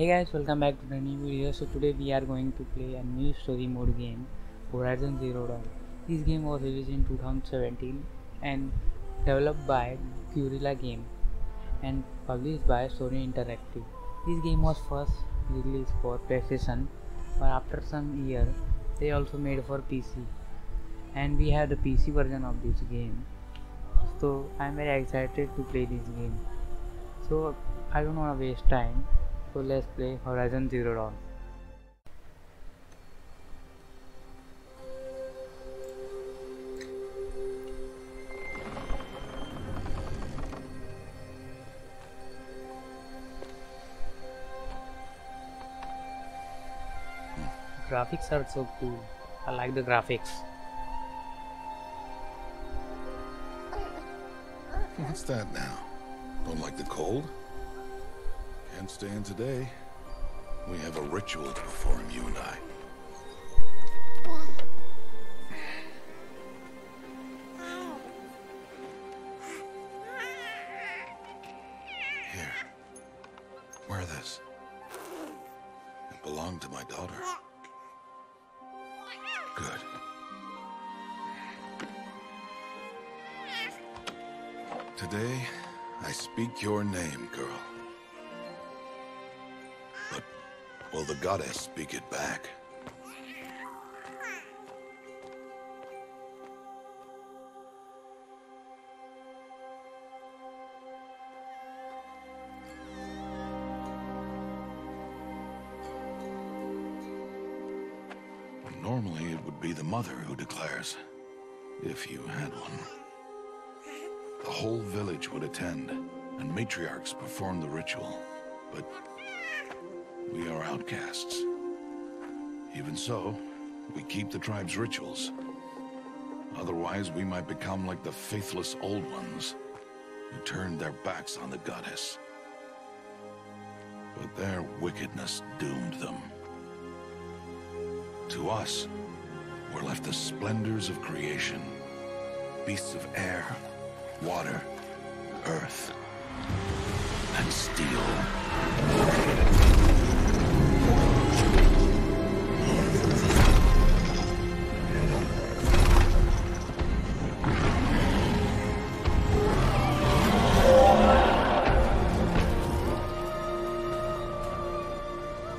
Hey guys, welcome back to the new video. So today we are going to play a new story mode game, Horizon Zero Dawn. This game was released in 2017 and developed by Guerrilla Games and published by Story Interactive. This game was first released for PlayStation, but after some year they also made for PC, and we have the PC version of this game. So I am very excited to play this game. So I don't wanna waste time. So let's play Horizon Zero Dawn. Graphics are so cool. I like the graphics. What's that now? Don't like the cold? Can't stay in today. We have a ritual to perform, you and I. Here. Wear this. It belonged to my daughter. Good. Today, I speak your name, girl. But will the goddess speak it back? Normally, it would be the mother who declares, if you had one. The whole village would attend, and matriarchs perform the ritual, but we are outcasts. Even so, we keep the tribe's rituals. Otherwise, we might become like the faithless old ones who turned their backs on the goddess. But their wickedness doomed them. To us, we're left the splendors of creation, beasts of air, water, earth, and steel.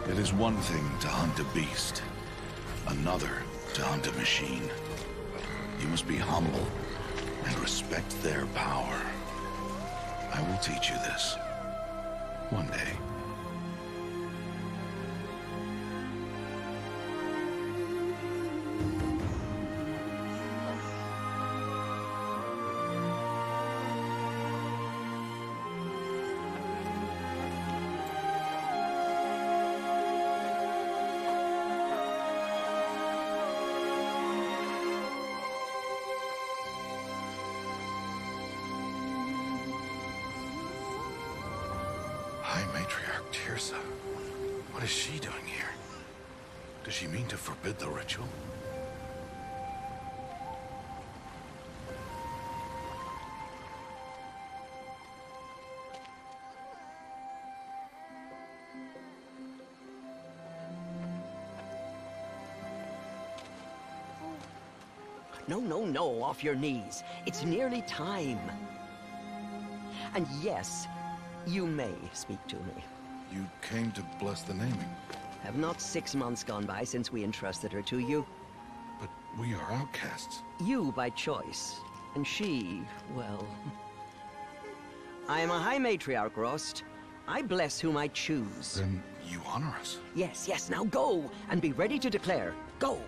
It is one thing to hunt a beast, another to hunt a machine. You must be humble and respect their power. I will teach you this one day. Matriarch Tirsa. What is she doing here? Does she mean to forbid the ritual? No, off your knees. It's nearly time. And yes, you may speak to me. You came to bless the naming. Have not 6 months gone by since we entrusted her to you? But we are outcasts. You by choice, and she, well... I am a high matriarch, Rost. I bless whom I choose. Then you honor us. Yes, now go, and be ready to declare. Go!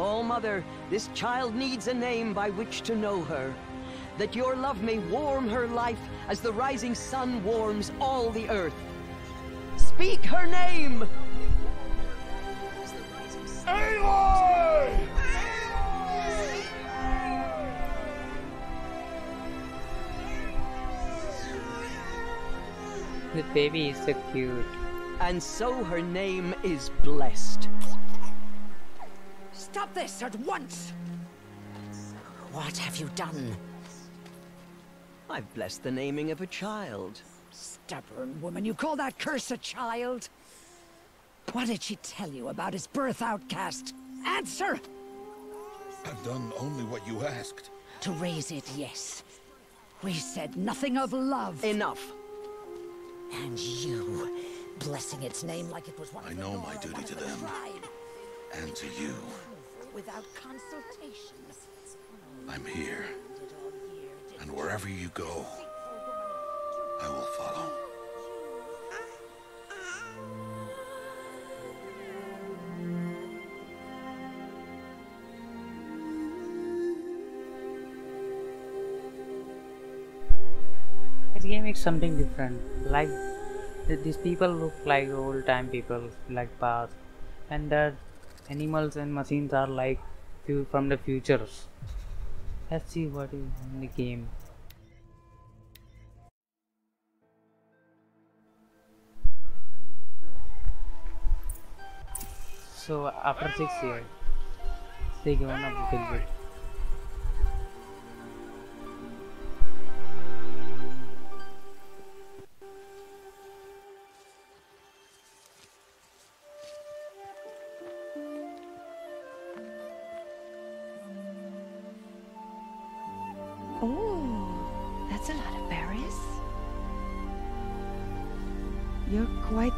Oh, Mother, this child needs a name by which to know her, that your love may warm her life as the rising sun warms all the earth. Speak her name! Aloy! The baby is so cute. And so her name is blessed. Stop this at once! What have you done? I've blessed the naming of a child. Stubborn woman, you call that curse a child? What did she tell you about his birth, outcast? Answer! I've done only what you asked. To raise it, yes. We said nothing of love. Enough. And you, blessing its name like it was one of the Nora, I know my duty to them. And to you. Without consultation. I'm here. And wherever you go, I will follow. This game is something different. Like these people look like old time people, like past, and the animals and machines are like from the future. Let's see what is in the game. So after 6 years, they give up a little bit.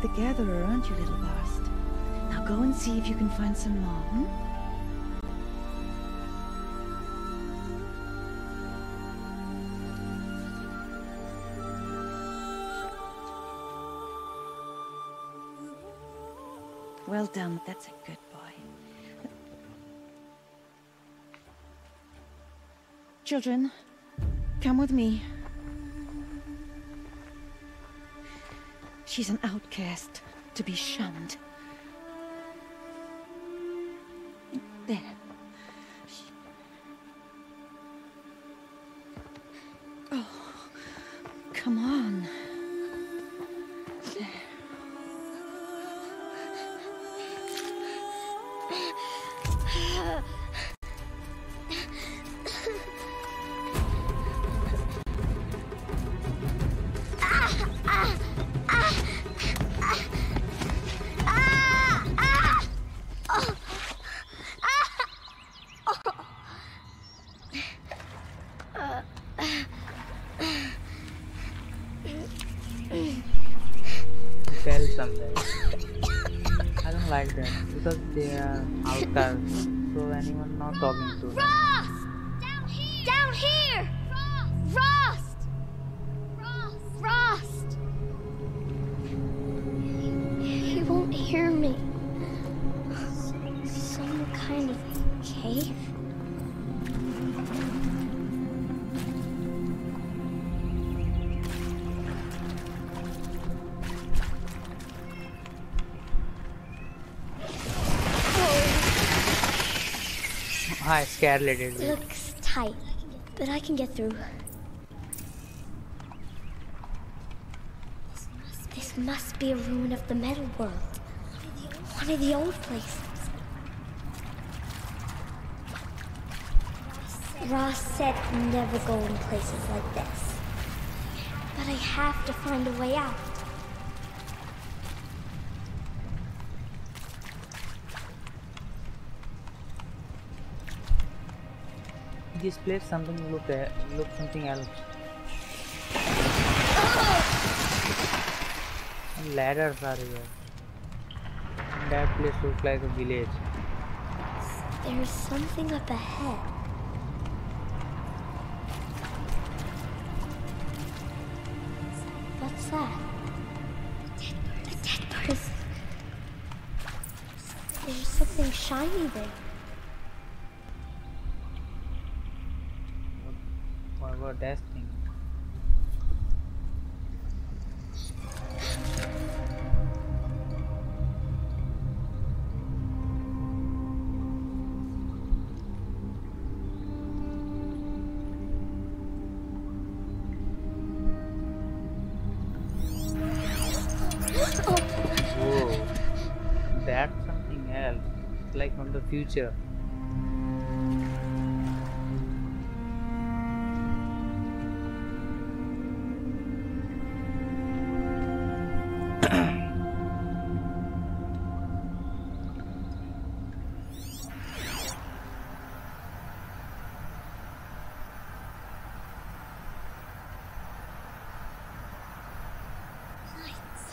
The gatherer, aren't you, little Rost? Now go and see if you can find some more, Well done, that's a good boy. Children, come with me. She's an outcast, to be shunned. There. Oh, come on. There. Because they are outcasts, so anyone not talking to them. Rost! Down here! Down here! Rost! Rost! Rost! He won't hear me. Some kind of cave? I scared little. It looks tight, but I can get through. This must be a ruin of the metal world. One of the old places. Rost said never go in places like this. But I have to find a way out. This place something look something else. And ladders are here. And that place looks like a village. There is something up ahead. What's that? A dead person. There's something shiny there. That thing. Whoa, that's something else. It's like from the future.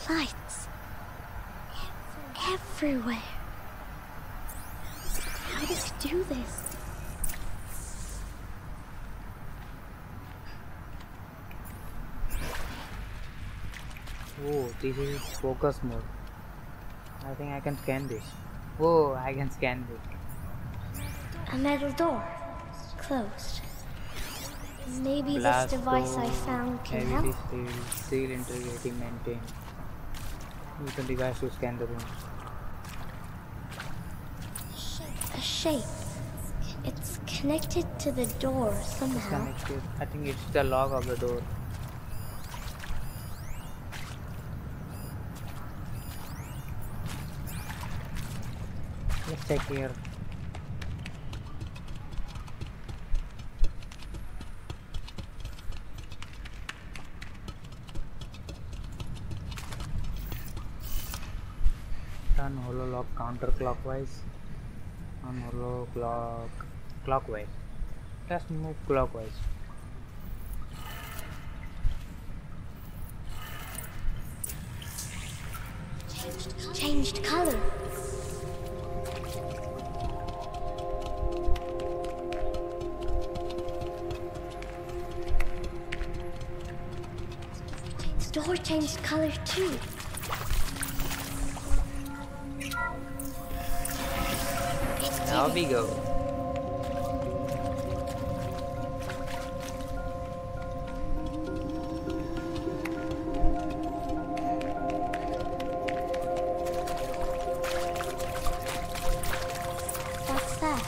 lights everywhere. How does it do this? Oh, this is focus mode. I think I can scan this. Oh, I can scan this. A metal door. Closed. Maybe blast this device door, I found can help. Steel integrity maintained. Use the device to scan the room. A shape. It's connected to the door somehow. I think it's the lock of the door. Let's check here. Turn hololock counterclockwise. Turn hololock clockwise. Let's move clockwise. Changed color. Door changed color too. Now we go. What's that?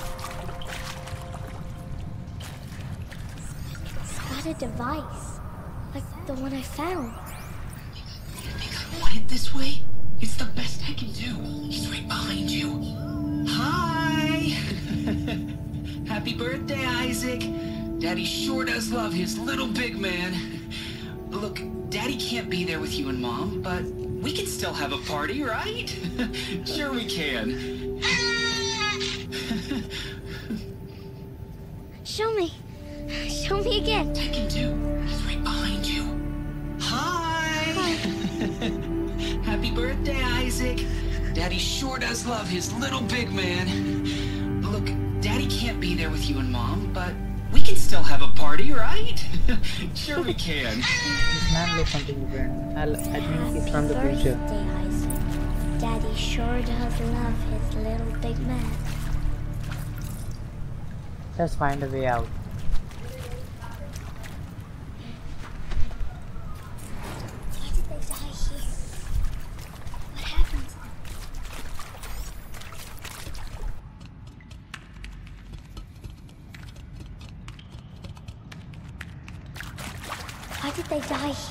It's got a device, like the one I found. This way, it's the best I can do. He's right behind you. Hi! Happy birthday, Isaac. Daddy sure does love his little big man. Look, Daddy can't be there with you and Mom, but we can still have a party, right? Sure we can. Show me. Show me again. I can do. He's right behind you. Hi! Happy birthday, Isaac. Daddy sure does love his little big man. Look, Daddy can't be there with you and Mom, but we can still have a party, right? Sure we can. This man looks something different. I think he's from the future. Happy birthday, Isaac. Daddy sure does love his little big man. Let's find a way out.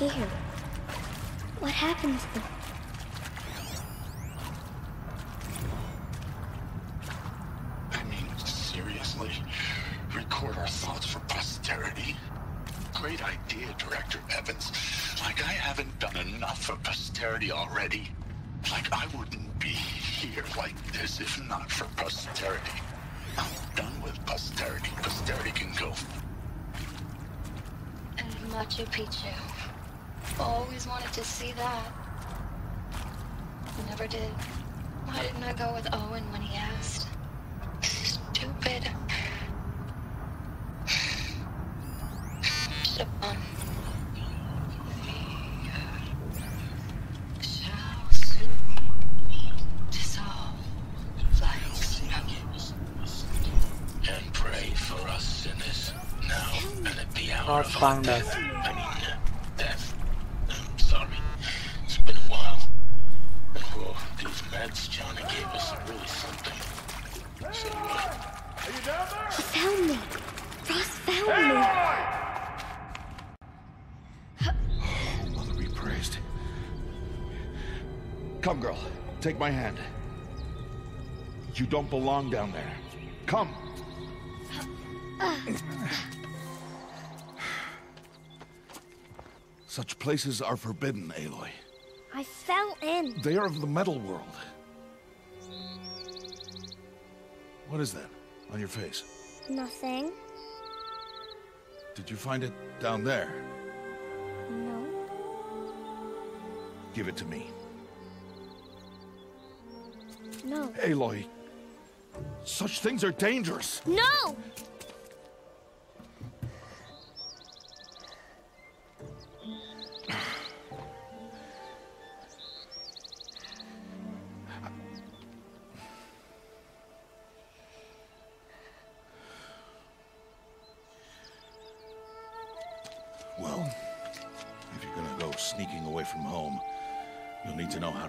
Here. What happens then? I mean, seriously, record our thoughts for posterity? Great idea, Director Evans. Like I haven't done enough for posterity already. Like I wouldn't be here like this if not for posterity. I'm done with posterity. Posterity can go. And Machu Picchu. Always wanted to see that. Never did. Why didn't I go with Owen when he asked? Stupid. Should've gone. We shall soon dissolve like snows. And pray for us sinners now and at the hour of our death. Take my hand. You don't belong down there. Come. Such places are forbidden, Aloy. I fell in. They are of the metal world. What is that on your face? Nothing. Did you find it down there? No. Give it to me. No. Aloy, such things are dangerous. No!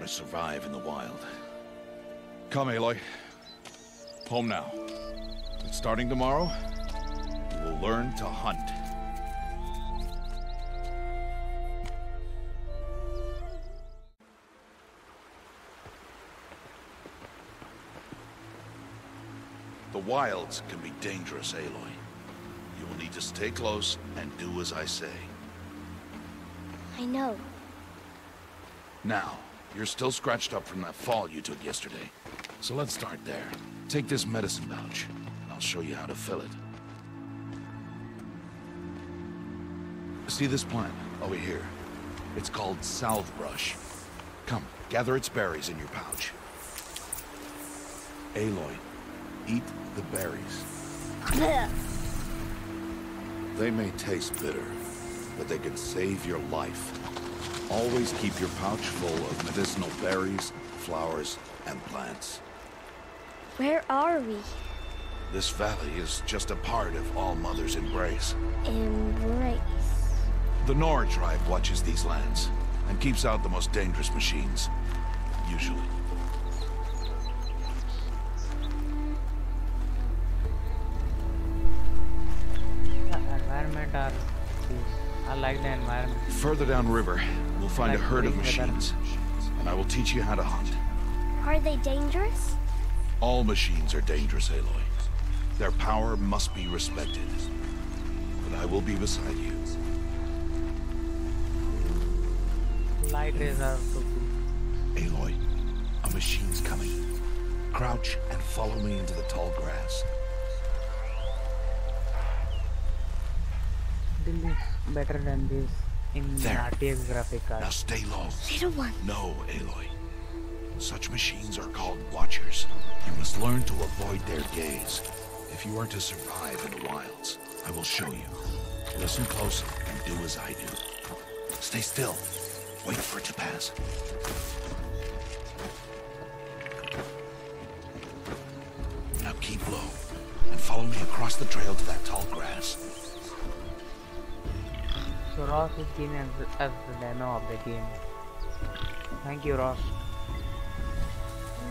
Survive in the wild. Come, Aloy. Home now. But starting tomorrow, you will learn to hunt. The wilds can be dangerous, Aloy. You will need to stay close and do as I say. I know. Now. You're still scratched up from that fall you took yesterday. So let's start there. Take this medicine pouch, and I'll show you how to fill it. See this plant over here? It's called salvebrush. Come, gather its berries in your pouch. Aloy, eat the berries. They may taste bitter, but they can save your life. Always keep your pouch full of medicinal berries, flowers, and plants. Where are we? This valley is just a part of All Mother's Embrace. Embrace? The Nora tribe watches these lands and keeps out the most dangerous machines, usually. I like the environment. Further downriver, we'll find a herd of machines, and I will teach you how to hunt. Are they dangerous? All machines are dangerous, Aloy. Their power must be respected. But I will be beside you. Light rays are so good. Aloy, a machine's coming. Crouch and follow me into the tall grass. Better than this in there. RTX graphic card. Now stay low. Little one. No, Aloy. Such machines are called Watchers. You must learn to avoid their gaze. If you are to survive in the wilds, I will show you. Listen close and do as I do. Stay still. Wait for it to pass. Now keep low and follow me across the trail to that tall grass. So Rost is seen as the demo of the game. Thank you, Rost.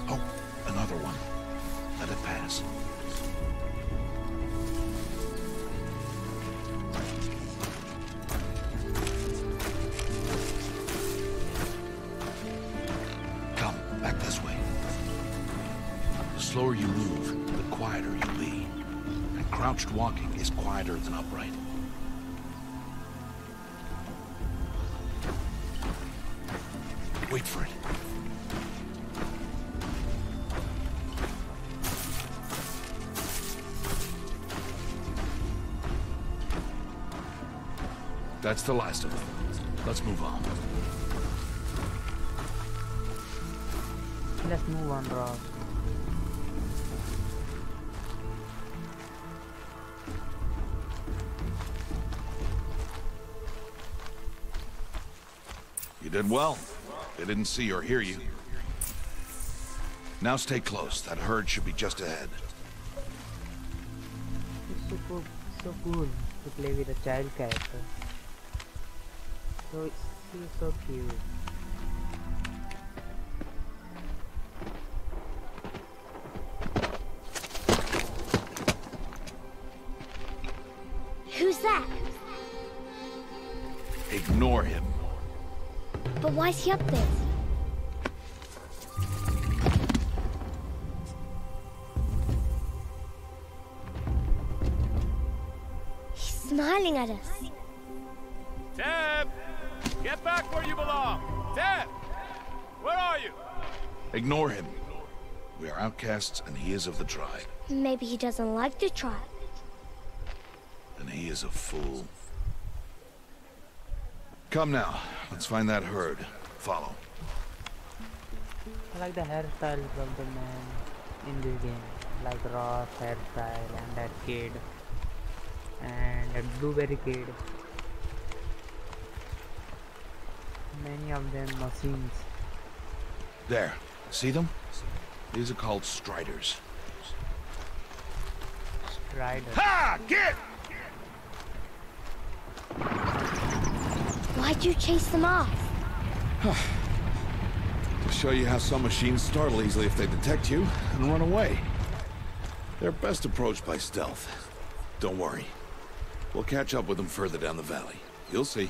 Oh, another one. Let it pass. Come, back this way. The slower you move, the quieter you'll be. And crouched walking is quieter than upright. Wait for it. That's the last of it. Let's move on. Let's move on, Rob. You did well. They didn't see or hear you. Now stay close. That herd should be just ahead. It's so cool to play with a child character. So it's so cute. Who's that? Ignore him. But why is he up there? He's smiling at us. Deb! Get back where you belong! Deb! Where are you? Ignore him. We are outcasts and he is of the tribe. Maybe he doesn't like the tribe. And he is a fool. Come now, let's find that herd. Follow. I like the hairstyle of the man in this game, like Rost hairstyle and that kid and that blueberry kid. Many of them machines. There, see them? These are called Striders. Striders. Ha! Get! Why'd you chase them off? To show you how some machines startle easily if they detect you and run away. They're best approached by stealth. Don't worry. We'll catch up with them further down the valley. You'll see.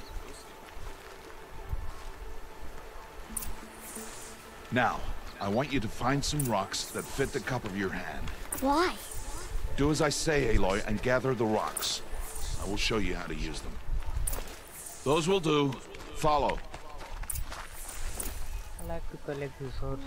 Now, I want you to find some rocks that fit the cup of your hand. Why? Do as I say, Aloy, and gather the rocks. I will show you how to use them. Those will do. Follow. I like to collect resources.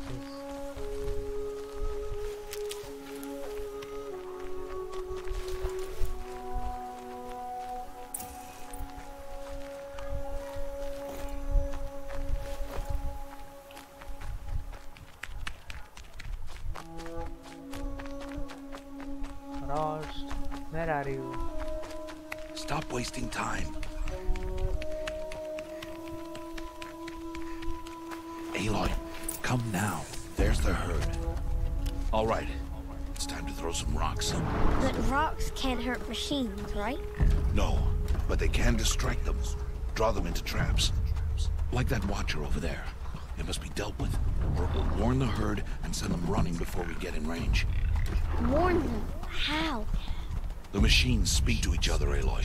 Rost, where are you? Stop wasting time. Aloy, come now. There's the herd. All right, it's time to throw some rocks. But rocks can't hurt machines, right? No, but they can distract them, draw them into traps. Like that watcher over there. It must be dealt with. Or we'll warn the herd and send them running before we get in range. Warn them? How? The machines speak to each other, Aloy.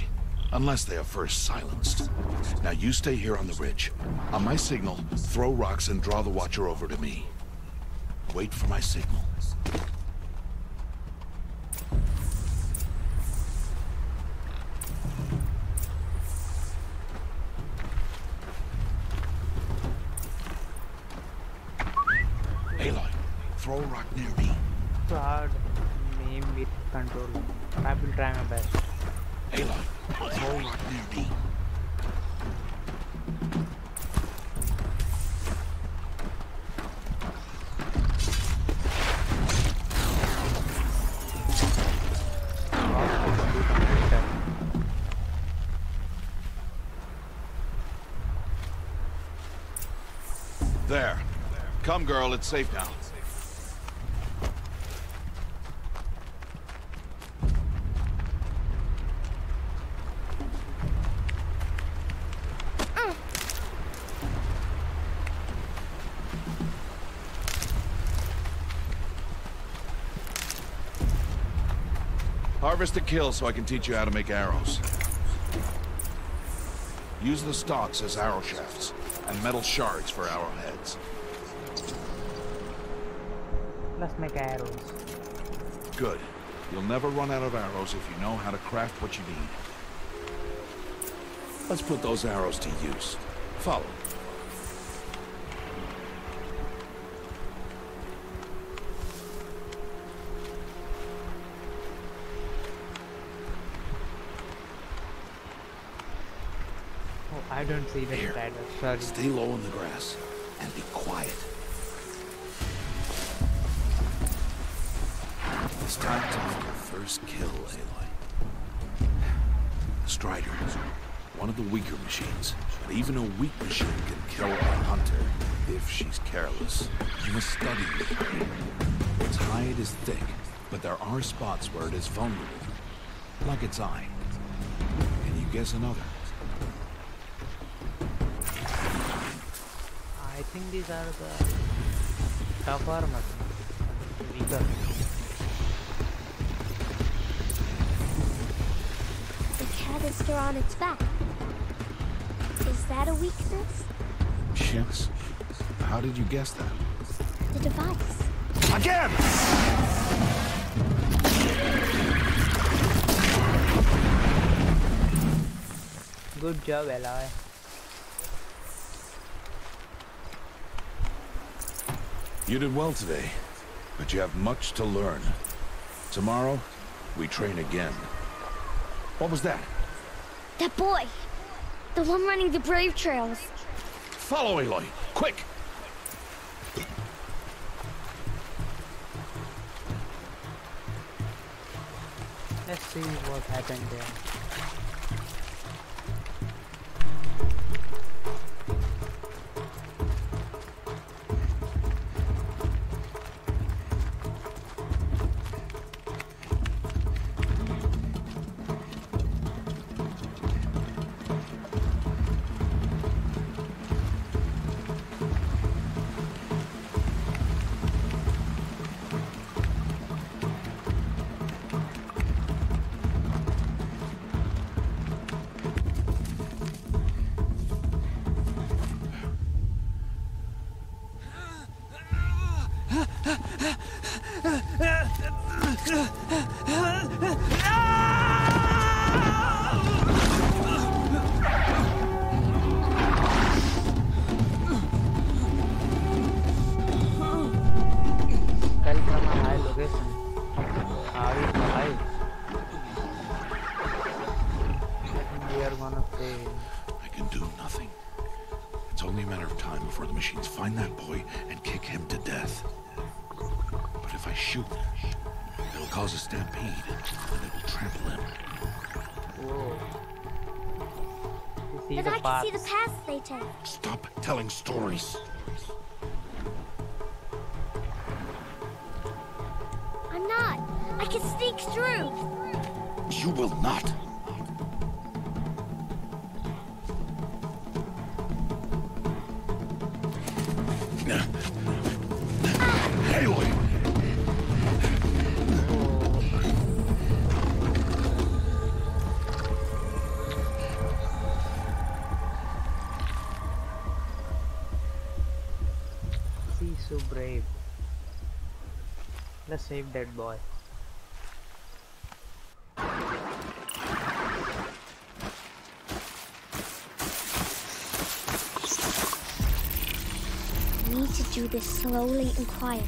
Unless they are first silenced. Now you stay here on the ridge. On my signal, throw rocks and draw the watcher over to me. Wait for my signal. Aloy, throw a rock near me. It's hard. Aim with control. I will try my best. Aloy, throw a rock near me. There. Come, girl, it's safe now. Harvest the kill so I can teach you how to make arrows. Use the stalks as arrow shafts, and metal shards for arrowheads. Let's make arrows. Good. You'll never run out of arrows if you know how to craft what you need. Let's put those arrows to use. Follow. I don't see the spider. Sorry. Stay low in the grass and be quiet. It's time to make the first kill, Aloy. The Strider is one of the weaker machines, but even a weak machine can kill a hunter if she's careless. You must study it. Its hide is thick, but there are spots where it is vulnerable, like its eye. Can you guess another? I think these are the tough armor, weaker. The canister on its back. Is that a weakness? Yes. How did you guess that? The device. Again! Good job, Aloy. You did well today, but you have much to learn. Tomorrow, we train again. What was that? That boy! The one running the brave trails. Follow, Aloy! Quick! Let's see what happened Stop telling stories. I'm not. I can sneak through. You will not. Save that boy. We need to do this slowly and quietly.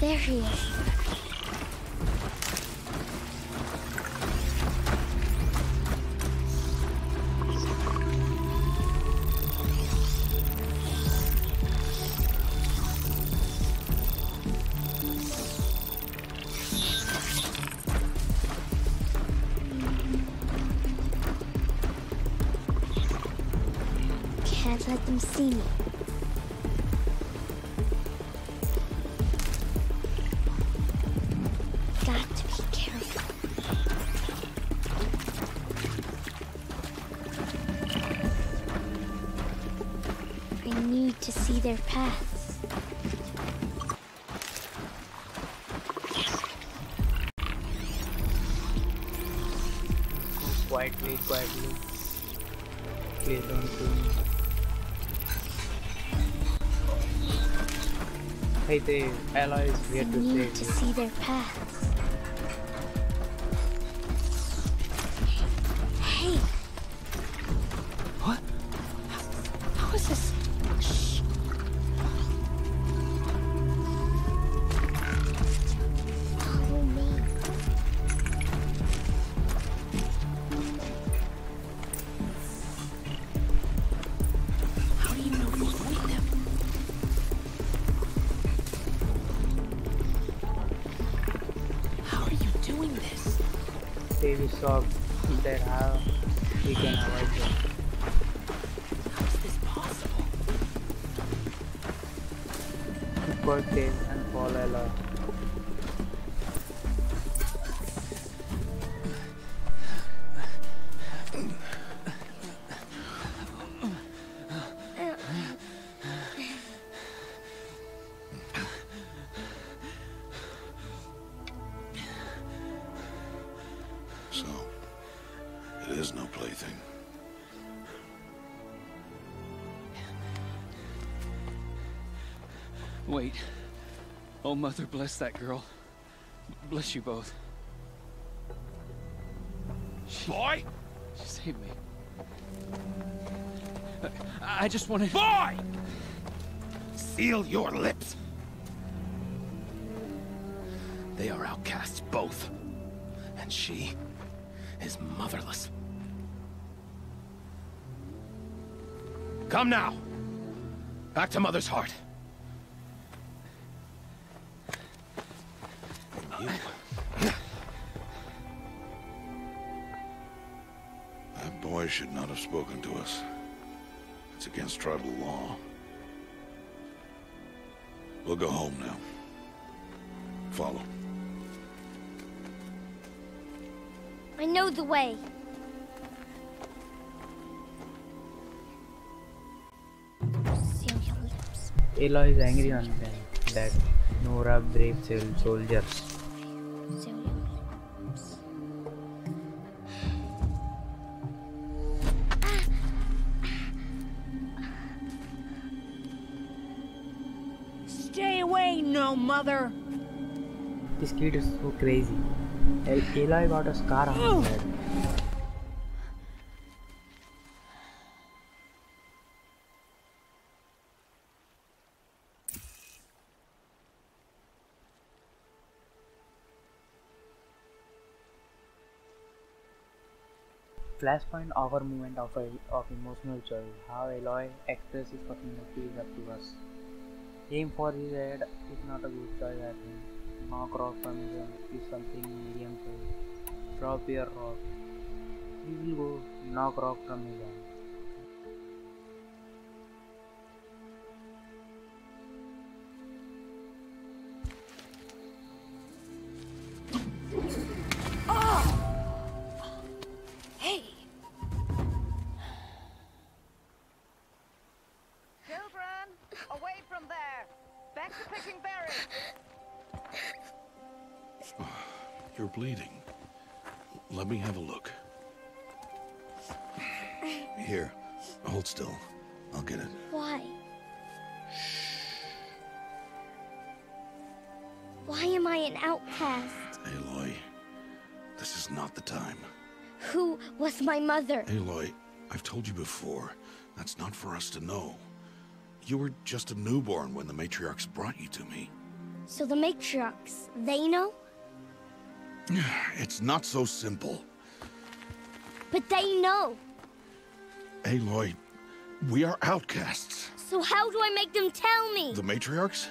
There he is. Their paths. Quietly, quietly. Please don't do me. Hey, the Aloy is here to save you. To see their paths. Hey. What? How is this? Wait. Oh, Mother, bless that girl. Bless you both. Boy! She saved me. I just wanted... Boy! Seal your lips! They are outcasts, both. And she is motherless. Come now! Back to Mother's heart. And you... That boy should not have spoken to us. It's against tribal law. We'll go home now. Follow. I know the way. Aloy is angry on them that Nora breaks soldiers. Stay away, no mother. This kid is so crazy. Aloy got a scar on her head. Flashpoint our movement of emotional choice. How Aloy expresses his personality is up to us. Aim for his head is not a good choice, I think. No cross feminism is something medium choice. Drop your rock. We will go no cross feminism. My mother. Aloy, I've told you before, that's not for us to know. You were just a newborn when the matriarchs brought you to me. So the matriarchs, they know? It's not so simple. But they know. Aloy, we are outcasts. So how do I make them tell me? The matriarchs?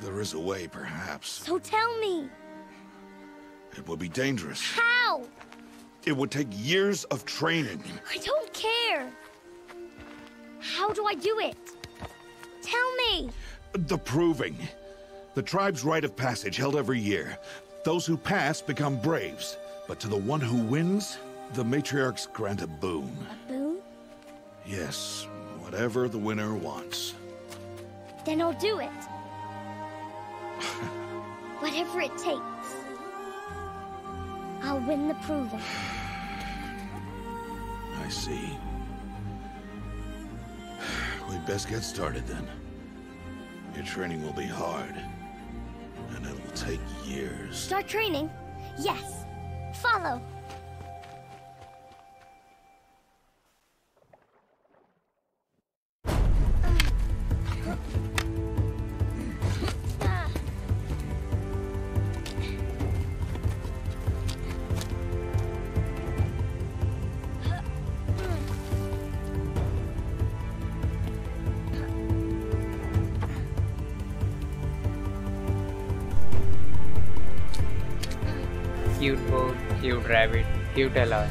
There is a way, perhaps. So tell me. It would be dangerous. How? It would take years of training. I don't care. How do I do it? Tell me. The proving. The tribe's rite of passage held every year. Those who pass become braves. But to the one who wins, the matriarchs grant a boon. A boon? Yes, whatever the winner wants. Then I'll do it. Whatever it takes. I'll win the proving. I see. We'd best get started then. Your training will be hard, and it'll take years. Start training? Yes. Follow. Cute boat, cute rabbit, cute Aloy.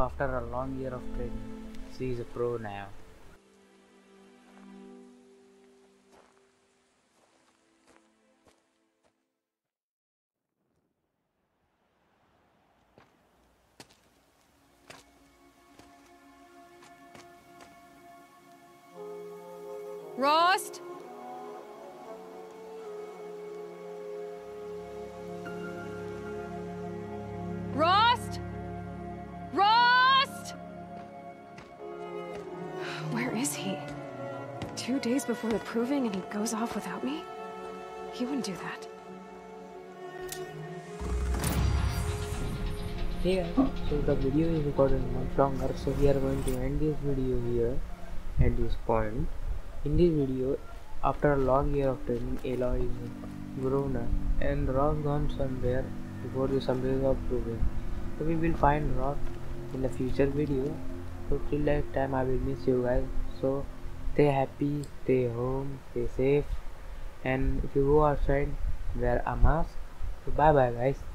after a long year of training. She is a pro now. Rost? Rost? Rost? Where is he? 2 days before the proving and he goes off without me? He wouldn't do that. Hey guys, so the video is recorded much longer, so we are going to end this video here at this point. In this video, after a long year of training, Aloy is grown up and Rost gone somewhere before the summaries of proving. So we will find Rost in the future video. So till that time, I will miss you guys. So stay happy, stay home, stay safe, and if you go outside, wear a mask. So bye bye guys.